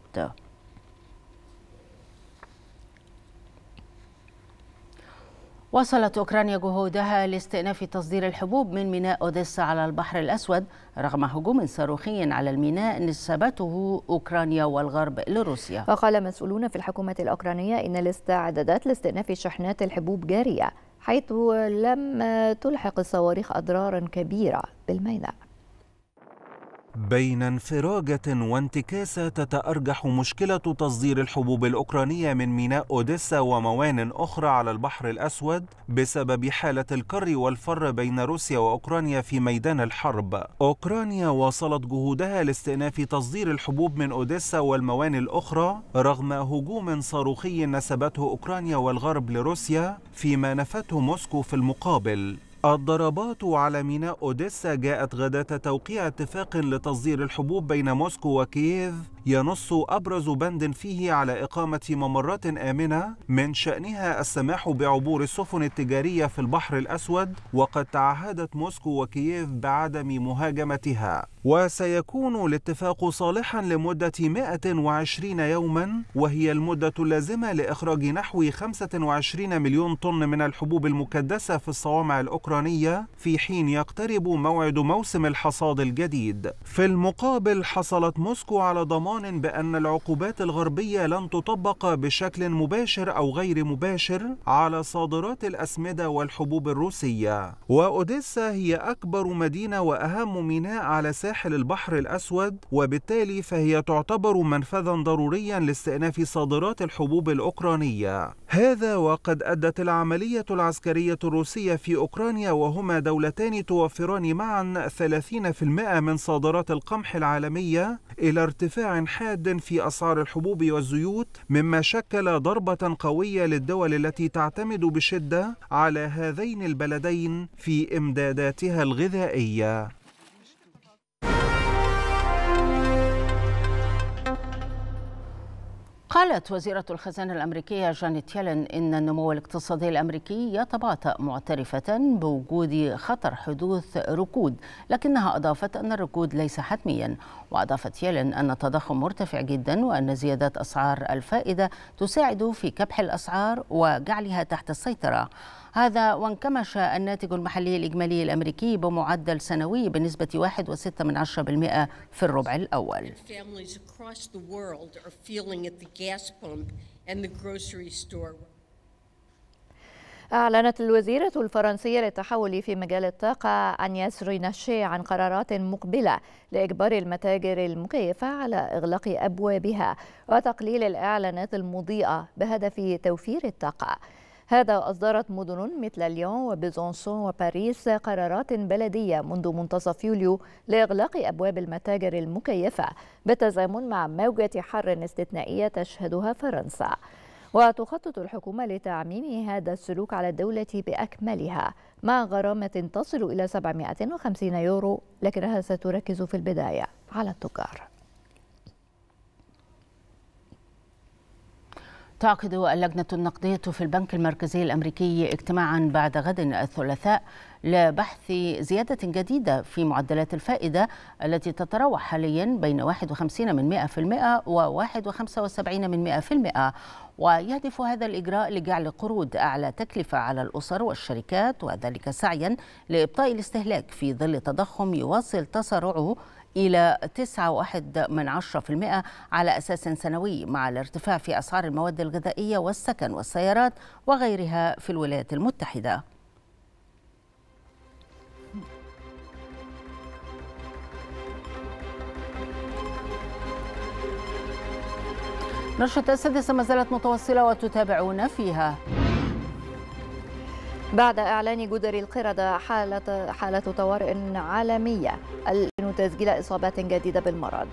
واصلت أوكرانيا جهودها لاستئناف تصدير الحبوب من ميناء أوديسا على البحر الأسود رغم هجوم صاروخي على الميناء نسبته أوكرانيا والغرب لروسيا. وقال مسؤولون في الحكومة الأوكرانية إن الاستعدادات لاستئناف شحنات الحبوب جارية، حيث لم تلحق الصواريخ أضرارا كبيرة بالميناء. بين انفراجة وانتكاسة تتأرجح مشكلة تصدير الحبوب الأوكرانية من ميناء أوديسا وموانئ أخرى على البحر الأسود بسبب حالة الكر والفر بين روسيا وأوكرانيا في ميدان الحرب. أوكرانيا واصلت جهودها لاستئناف تصدير الحبوب من أوديسا والموانئ الأخرى رغم هجوم صاروخي نسبته أوكرانيا والغرب لروسيا، فيما نفته موسكو في المقابل. الضربات على ميناء أوديسا جاءت غداة توقيع اتفاق لتصدير الحبوب بين موسكو وكييف، ينص أبرز بند فيه على إقامة ممرات آمنة من شأنها السماح بعبور السفن التجارية في البحر الأسود، وقد تعهدت موسكو وكييف بعدم مهاجمتها. وسيكون الاتفاق صالحا لمدة 120 يوما، وهي المدة اللازمة لإخراج نحو 25 مليون طن من الحبوب المكدسة في الصوامع الأوكرانية، في حين يقترب موعد موسم الحصاد الجديد. في المقابل حصلت موسكو على ضمان بأن العقوبات الغربية لن تطبق بشكل مباشر أو غير مباشر على صادرات الأسمدة والحبوب الروسية. وأوديسا هي أكبر مدينة وأهم ميناء على ساحل البحر الأسود، وبالتالي فهي تعتبر منفذا ضروريا لاستئناف صادرات الحبوب الأوكرانية. هذا وقد أدت العملية العسكرية الروسية في أوكرانيا، وهما دولتان توفران معا 30% من صادرات القمح العالمية، إلى ارتفاع حاد في أسعار الحبوب والزيوت، مما شكل ضربة قوية للدول التي تعتمد بشدة على هذين البلدين في إمداداتها الغذائية. قالت وزيرة الخزانة الأمريكية جانيت يلين إن النمو الاقتصادي الأمريكي يتباطأ، معترفة بوجود خطر حدوث ركود، لكنها أضافت أن الركود ليس حتميا. وأضافت يلين أن التضخم مرتفع جدا، وأن زيادة أسعار الفائدة تساعد في كبح الأسعار وجعلها تحت السيطرة. هذا وانكمش الناتج المحلي الإجمالي الأمريكي بمعدل سنوي بنسبة 1.6% في الربع الأول. أعلنت الوزيرة الفرنسية للتحول في مجال الطاقة أنيس ريناشي عن قرارات مقبلة لإجبار المتاجر المكيفة على إغلاق أبوابها وتقليل الإعلانات المضيئة بهدف توفير الطاقة. هذا أصدرت مدن مثل ليون وبيزونسون وباريس قرارات بلدية منذ منتصف يوليو لإغلاق أبواب المتاجر المكيفة بالتزامن مع موجة حر استثنائية تشهدها فرنسا. وتخطط الحكومة لتعميم هذا السلوك على الدولة بأكملها مع غرامة تصل إلى 750 يورو، لكنها ستركز في البداية على التجار. تعقد اللجنة النقدية في البنك المركزي الأمريكي اجتماعا بعد غد الثلاثاء لبحث زيادة جديدة في معدلات الفائدة التي تتراوح حاليا بين 51% و1.75%، ويهدف هذا الإجراء لجعل قروض أعلى تكلفة على الأسر والشركات، وذلك سعيا لإبطاء الاستهلاك في ظل تضخم يواصل تسارعه إلى 9.1% على أساس سنوي، مع الارتفاع في أسعار المواد الغذائية والسكن والسيارات وغيرها في الولايات المتحدة. نشرة السادسة ما زالت متواصلة وتتابعون فيها. بعد إعلان جدر القردة حالة طوارئ عالمية، أعلنوا تسجيل إصابات جديدة بالمرض.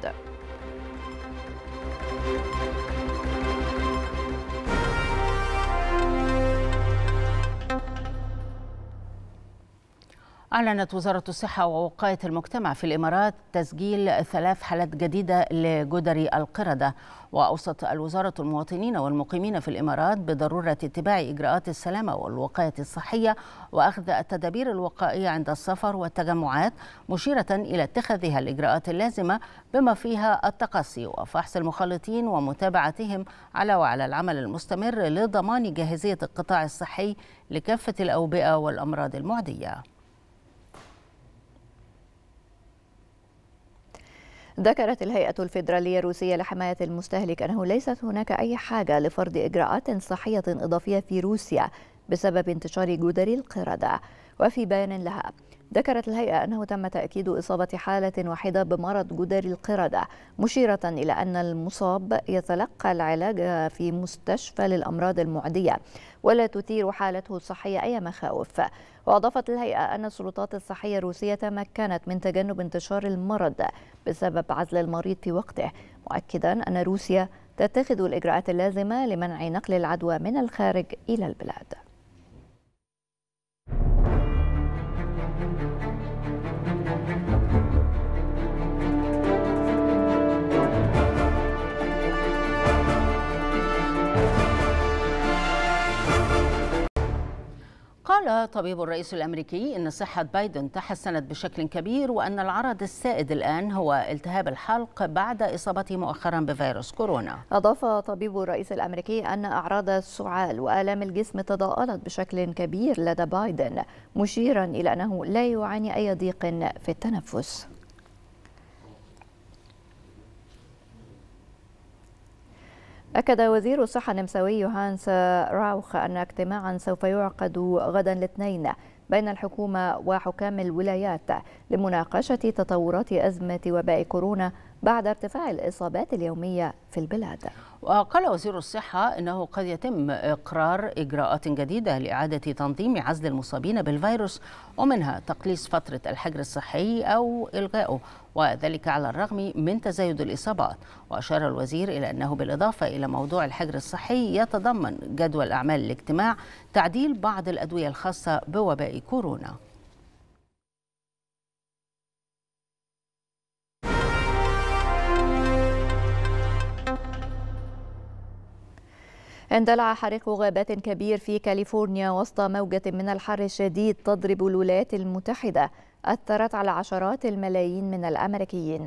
أعلنت وزارة الصحة ووقاية المجتمع في الإمارات تسجيل 3 حالات جديدة لجدري القردة، وأوصت الوزارة المواطنين والمقيمين في الإمارات بضرورة اتباع إجراءات السلامة والوقاية الصحية وأخذ التدابير الوقائية عند السفر والتجمعات، مشيرة إلى اتخاذها الإجراءات اللازمة بما فيها التقصي وفحص المخالطين ومتابعتهم، على العمل المستمر لضمان جاهزية القطاع الصحي لكافة الأوبئة والأمراض المعدية. ذكرت الهيئة الفيدرالية الروسية لحماية المستهلك أنه ليست هناك أي حاجة لفرض إجراءات صحية إضافية في روسيا بسبب انتشار جدري القردة. وفي بيان لها ذكرت الهيئة أنه تم تأكيد إصابة حالة واحدة بمرض جدري القردة، مشيرة إلى أن المصاب يتلقى العلاج في مستشفى للأمراض المعدية ولا تثير حالته الصحية أي مخاوف. وأضافت الهيئة أن السلطات الصحية الروسية تمكنت من تجنب انتشار المرض بسبب عزل المريض في وقته، مؤكدا أن روسيا تتخذ الإجراءات اللازمة لمنع نقل العدوى من الخارج إلى البلاد. قال طبيب الرئيس الأمريكي إن صحة بايدن تحسنت بشكل كبير، وأن العرض السائد الآن هو التهاب الحلق بعد إصابته مؤخرا بفيروس كورونا. أضاف طبيب الرئيس الأمريكي أن أعراض السعال وآلام الجسم تضاءلت بشكل كبير لدى بايدن، مشيرا إلى أنه لا يعاني أي ضيق في التنفس. أكد وزير الصحة النمساوي يوهانس راوخ أن اجتماعا سوف يعقد غدا الاثنين بين الحكومة وحكام الولايات لمناقشة تطورات أزمة وباء كورونا بعد ارتفاع الإصابات اليومية في البلاد. وقال وزير الصحة أنه قد يتم إقرار إجراءات جديدة لإعادة تنظيم عزل المصابين بالفيروس، ومنها تقليص فترة الحجر الصحي أو إلغائه، وذلك على الرغم من تزايد الإصابات. وأشار الوزير إلى أنه بالإضافة إلى موضوع الحجر الصحي يتضمن جدول أعمال الاجتماع تعديل بعض الأدوية الخاصة بوباء كورونا. اندلع حريق غابات كبير في كاليفورنيا وسط موجة من الحر الشديد تضرب الولايات المتحدة، أثرت على عشرات الملايين من الأمريكيين،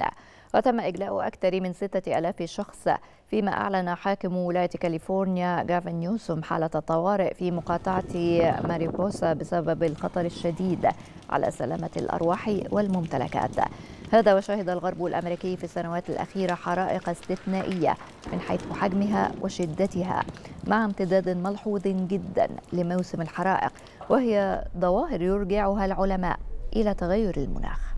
وتم إجلاء أكثر من 6000 شخص، فيما أعلن حاكم ولاية كاليفورنيا جافن نيوسوم حالة الطوارئ في مقاطعة ماريبوسا بسبب الخطر الشديد على سلامة الأرواح والممتلكات. هذا وشهد الغرب الأمريكي في السنوات الأخيرة حرائق استثنائية من حيث حجمها وشدتها، مع امتداد ملحوظ جدا لموسم الحرائق، وهي ظواهر يرجعها العلماء إلى تغير المناخ.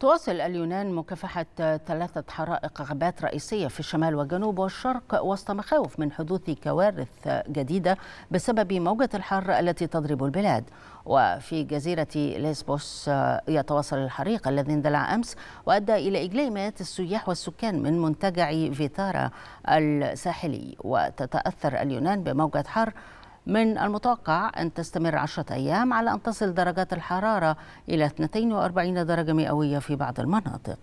تواصل اليونان مكافحة 3 حرائق غابات رئيسية في الشمال والجنوب والشرق وسط مخاوف من حدوث كوارث جديدة بسبب موجة الحر التي تضرب البلاد. وفي جزيرة ليسبوس يتواصل الحريق الذي اندلع أمس وأدى إلى إجلاء مئات السياح والسكان من منتجع فيتارا الساحلي. وتتأثر اليونان بموجة حر من المتوقع أن تستمر 10 أيام على أن تصل درجات الحرارة إلى 42 درجة مئوية في بعض المناطق.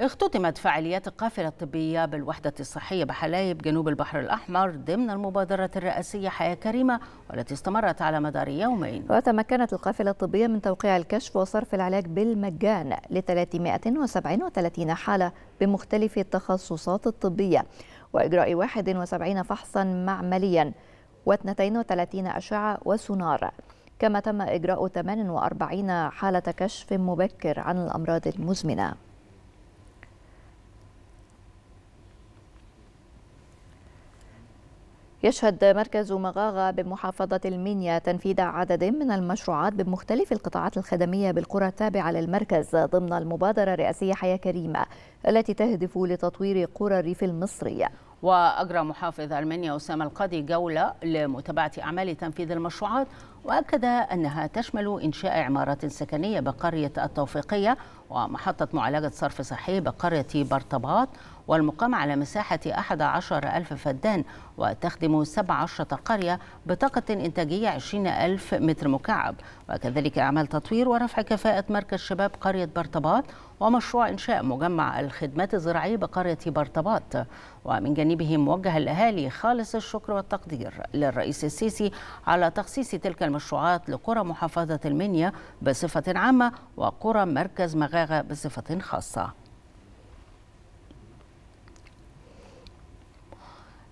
اختتمت فعاليات القافلة الطبية بالوحدة الصحية بحلايب جنوب البحر الأحمر ضمن المبادرة الرئاسية حياة كريمة، والتي استمرت على مدار يومين. وتمكنت القافلة الطبية من توقيع الكشف وصرف العلاج بالمجان ل 337 حالة بمختلف التخصصات الطبية، وإجراء 71 فحصا معمليا و32 أشعة وسونار، كما تم إجراء 48 حالة كشف مبكر عن الأمراض المزمنة. يشهد مركز مغاغة بمحافظة المنيا تنفيذ عدد من المشروعات بمختلف القطاعات الخدمية بالقرى التابعة للمركز ضمن المبادرة الرئاسية حياة كريمة التي تهدف لتطوير قرى الريف المصري. وأجرى محافظ المنيا أسامة القاضي جولة لمتابعة أعمال تنفيذ المشروعات، وأكد أنها تشمل إنشاء عمارات سكنية بقرية التوفيقية، ومحطة معالجة صرف صحي بقرية برطباط، والمقام على مساحة 11,000 فدان، وتخدم 17 قرية بطاقة إنتاجية 20,000 متر مكعب، وكذلك أعمال تطوير ورفع كفاءة مركز شباب قرية برطباط، ومشروع إنشاء مجمع الخدمات الزراعية بقرية برطباط. ومن جانبه موجه الأهالي خالص الشكر والتقدير للرئيس السيسي على تخصيص تلك المشروعات لقرى محافظة المنيا بصفة عامة وقرى مركز مغاغة بصفة خاصة.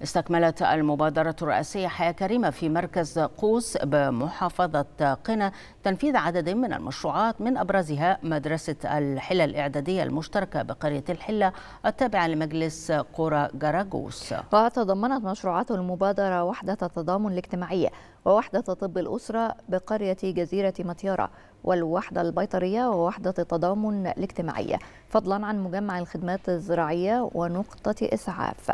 استكملت المبادرة الرئاسية حياة كريمة في مركز قوس بمحافظة قنا تنفيذ عدد من المشروعات، من أبرزها مدرسة الحلة الإعدادية المشتركة بقرية الحلة التابعة لمجلس قرى جراجوس. وتضمنت مشروعات المبادرة وحدة التضامن الاجتماعي ووحدة طب الأسرة بقرية جزيرة مطيرة، والوحدة البيطرية ووحدة التضامن الاجتماعي، فضلا عن مجمع الخدمات الزراعية ونقطة إسعاف.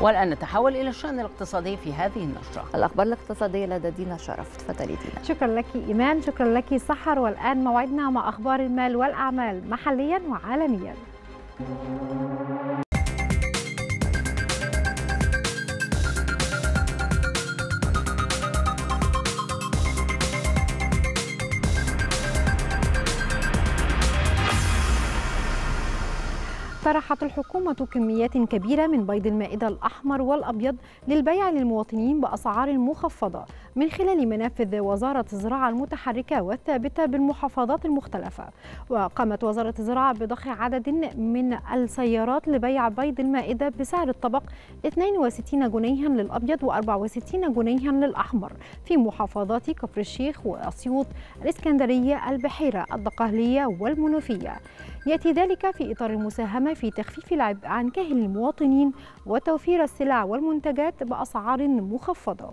والآن نتحول إلى الشأن الاقتصادي في هذه النشرة. الأخبار الاقتصادية لدى دينا شرف، تفضلي دينا. شكرا لك إيمان، شكرا لك سحر. والآن موعدنا مع أخبار المال والأعمال محليا وعالميا. اقترحت الحكومة كميات كبيرة من بيض المائدة الأحمر والأبيض للبيع للمواطنين بأسعار مخفضة من خلال منافذ وزارة الزراعة المتحركة والثابتة بالمحافظات المختلفة. وقامت وزارة الزراعة بضخ عدد من السيارات لبيع بيض المائدة بسعر الطبق 62 جنيها للأبيض و64 جنيها للأحمر في محافظات كفر الشيخ وأسيوط، الإسكندرية، البحيرة، الدقهلية والمنوفية. يأتي ذلك في إطار المساهمة في تخفيف العبء عن كاهل المواطنين وتوفير السلع والمنتجات بأسعار مخفضة.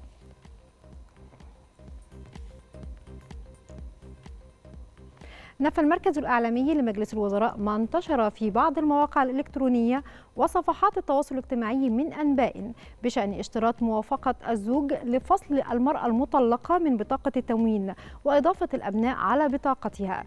نفى المركز الإعلامي لمجلس الوزراء ما انتشر في بعض المواقع الإلكترونية وصفحات التواصل الاجتماعي من أنباء بشأن اشتراط موافقة الزوج لفصل المرأة المطلقة من بطاقة التموين وإضافة الأبناء على بطاقتها.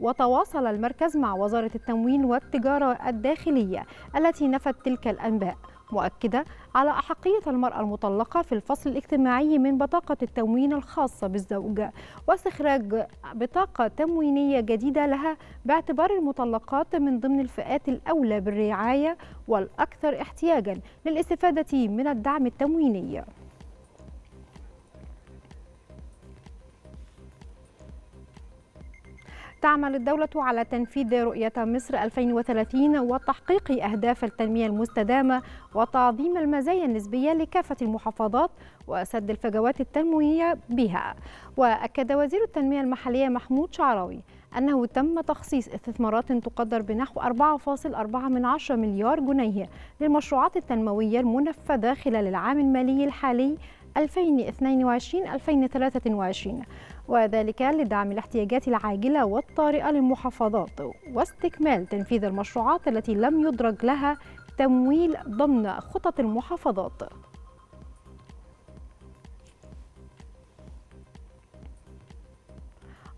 وتواصل المركز مع وزارة التموين والتجارة الداخلية التي نفت تلك الأنباء، مؤكدة على أحقية المرأة المطلقة في الفصل الاجتماعي من بطاقة التموين الخاصة بالزوجة واستخراج بطاقة تموينية جديدة لها باعتبار المطلقات من ضمن الفئات الأولى بالرعاية والأكثر احتياجا للاستفادة من الدعم التمويني. تعمل الدولة على تنفيذ رؤية مصر 2030 وتحقيق أهداف التنمية المستدامة وتعظيم المزايا النسبية لكافة المحافظات وسد الفجوات التنموية بها. وأكد وزير التنمية المحلية محمود شعراوي أنه تم تخصيص استثمارات تقدر بنحو 4.4 مليار جنيه للمشروعات التنموية المنفذة خلال العام المالي الحالي 2022-2023، وذلك لدعم الاحتياجات العاجلة والطارئة للمحافظات واستكمال تنفيذ المشروعات التي لم يدرج لها تمويل ضمن خطط المحافظات.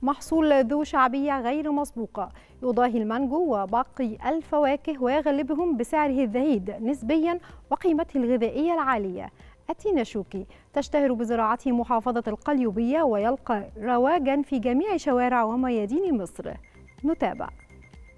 محصول ذو شعبية غير مسبوقة يضاهي المانجو وباقي الفواكه ويغلبهم بسعره الزهيد نسبيا وقيمته الغذائية العالية. التيناشوكي تشتهر بزراعته محافظة القليوبية ويلقى رواجا في جميع شوارع وميادين مصر. نتابع.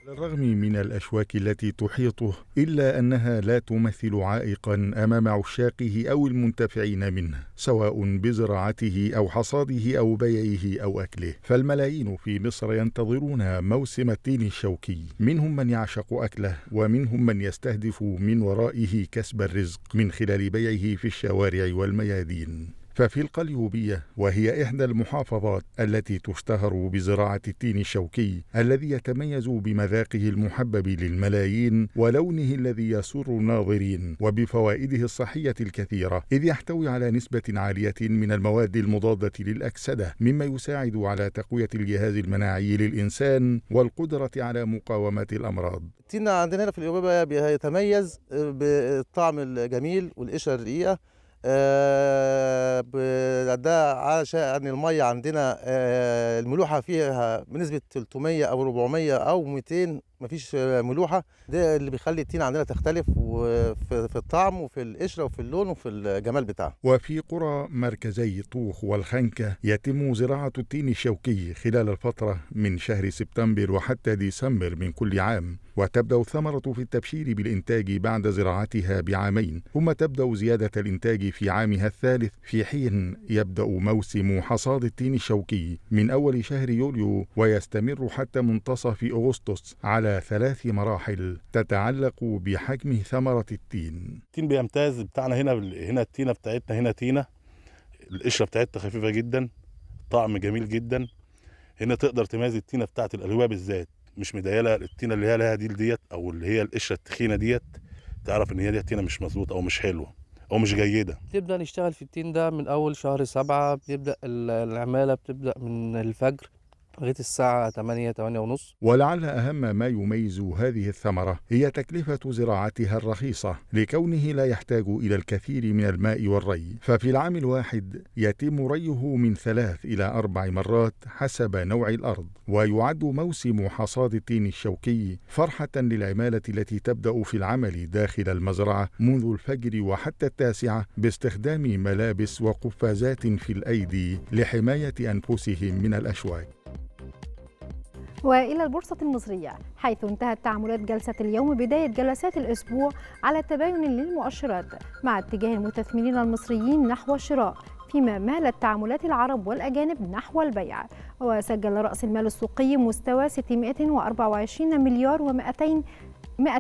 على الرغم من الأشواك التي تحيطه إلا أنها لا تمثل عائقا أمام عشاقه أو المنتفعين منه، سواء بزراعته أو حصاده أو بيعه أو أكله، فالملايين في مصر ينتظرون موسم التين الشوكي، منهم من يعشق أكله ومنهم من يستهدف من ورائه كسب الرزق من خلال بيعه في الشوارع والميادين. ففي القليوبية، وهي إحدى المحافظات التي تشتهر بزراعة التين الشوكي الذي يتميز بمذاقه المحبب للملايين ولونه الذي يسر الناظرين وبفوائده الصحية الكثيرة، إذ يحتوي على نسبة عالية من المواد المضادة للأكسدة، مما يساعد على تقوية الجهاز المناعي للإنسان والقدرة على مقاومة الأمراض. التين عندنا في القليوبية بيتميز بالطعم الجميل والقشرة الرقيقة، ده عشان الميه عندنا الملوحه فيها بنسبه 300 او 400 او 200 مفيش ملوحه، ده اللي بيخلي التين عندنا تختلف في الطعم وفي القشره وفي اللون وفي الجمال بتاعها. وفي قرى مركزي طوخ والخنكه يتم زراعه التين الشوكي خلال الفتره من شهر سبتمبر وحتى ديسمبر من كل عام، وتبدأ الثمرة في التبشير بالإنتاج بعد زراعتها بعامين، ثم تبدأ زيادة الإنتاج في عامها الثالث، في حين يبدأ موسم حصاد التين الشوكي من أول شهر يوليو ويستمر حتى منتصف أغسطس على 3 مراحل تتعلق بحجم ثمرة التين. التين بيمتاز بتاعنا هنا التينة بتاعتنا، هنا تينة القشرة بتاعتها خفيفة جدا، طعم جميل جدا. هنا تقدر تميز التينة بتاعت القليوبية بالذات، مش مديله التينه اللي هي لها ديت او اللي هي القشره التخينه ديت، تعرف ان هي دي التينه مش مظبوطه او مش حلوه او مش جيده. نبدا نشتغل في التين ده من اول شهر 7، بيبدا العماله بتبدا من الفجر لغايه الساعه 8 ونص. ولعل اهم ما يميز هذه الثمره هي تكلفه زراعتها الرخيصه، لكونه لا يحتاج الى الكثير من الماء والري، ففي العام الواحد يتم ريه من 3 إلى 4 مرات حسب نوع الارض. ويعد موسم حصاد التين الشوكي فرحه للعماله التي تبدا في العمل داخل المزرعه منذ الفجر وحتى 9 باستخدام ملابس وقفازات في الايدي لحمايه انفسهم من الاشواك. وإلى البورصة المصرية، حيث انتهت تعاملات جلسة اليوم بداية جلسات الأسبوع على تباين للمؤشرات مع اتجاه المستثمرين المصريين نحو الشراء، فيما مالت تعاملات العرب والأجانب نحو البيع. وسجل رأس المال السوقي مستوى 624 مليار و200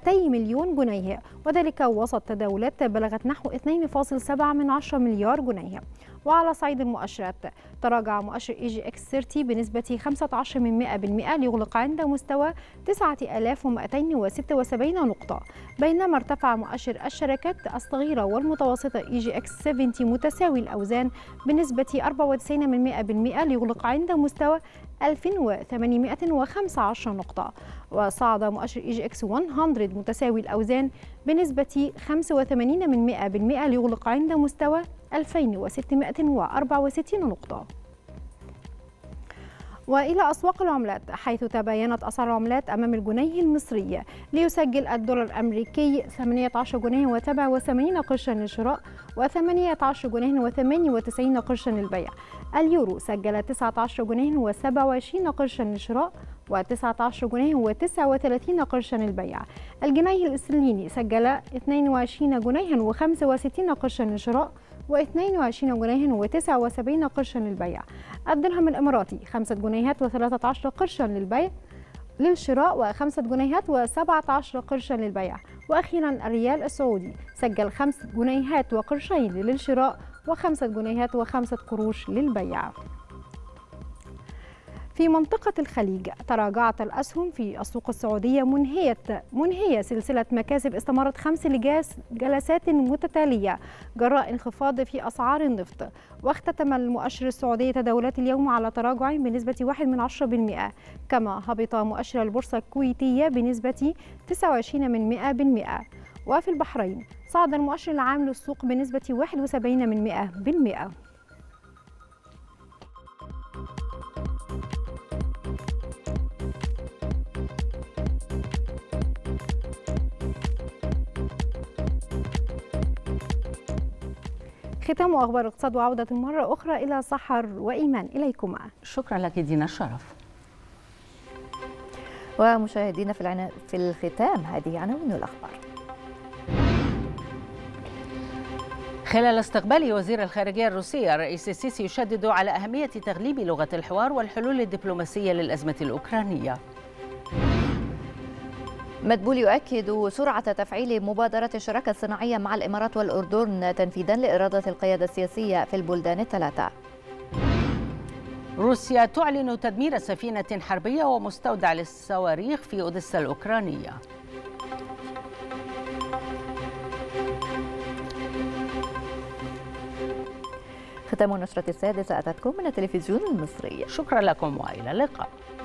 مليون جنيه، وذلك وسط تداولات بلغت نحو 2.7 مليار جنيه. وعلى صعيد المؤشرات، تراجع مؤشر اي جي اكس 30 بنسبة 15% ليغلق عند مستوى 9276 نقطة، بينما ارتفع مؤشر الشركات الصغيرة والمتوسطة اي جي اكس 70 متساوي الأوزان بنسبة 94% ليغلق عند مستوى 2815 نقطة، وصعد مؤشر اي جي اكس 100 متساوي الأوزان بنسبة 85% ليغلق عند مستوى 2664 نقطة. وإلى أسواق العملات، حيث تباينت أسعار العملات أمام الجنيه المصري، ليسجل الدولار الأمريكي 18 جنيه و87 قرشا للشراء و18 جنيه و98 قرشا للبيع. اليورو سجل 19 جنيه و27 قرشا للشراء و19 جنيه و39 قرشا للبيع. الجنيه الاسترليني سجل 22 جنيه و65 قرشا للشراء و22 جنيه و79 قرشا للبيع. الدرهم الإماراتي 5 جنيهات و13 قرشا للشراء و5 جنيهات و17 قرشا للبيع. وأخيرا الريال السعودي سجل 5 جنيهات وقرشين للشراء و5 جنيهات و5 قروش للبيع. في منطقة الخليج، تراجعت الأسهم في السوق السعودية منهية سلسلة مكاسب استمرت 5 جلسات متتالية جراء انخفاض في أسعار النفط. واختتم المؤشر السعودي تداولات اليوم على تراجع بنسبة 1%، كما هبط مؤشر البورصة الكويتية بنسبة 29%. وفي البحرين صعد المؤشر العام للسوق بنسبة 71%. ختام أخبار الاقتصاد وعودة مرة أخرى إلى سحر وإيمان. إليكما. شكرا لك دينا، الشرف. ومشاهدينا في الختام هذه عناوين الأخبار. خلال استقبال وزير الخارجية الروسية، الرئيس السيسي يشدد على أهمية تغليب لغة الحوار والحلول الدبلوماسية للأزمة الأوكرانية. مدبولي يؤكد سرعة تفعيل مبادرة الشراكة الصناعية مع الإمارات والأردن تنفيذا لإرادة القيادة السياسية في البلدان الثلاثة. روسيا تعلن تدمير سفينة حربية ومستودع للصواريخ في أوديسا الأوكرانية. ختام نشرة السادسة أتتكم من التلفزيون المصري. شكرا لكم وإلى اللقاء.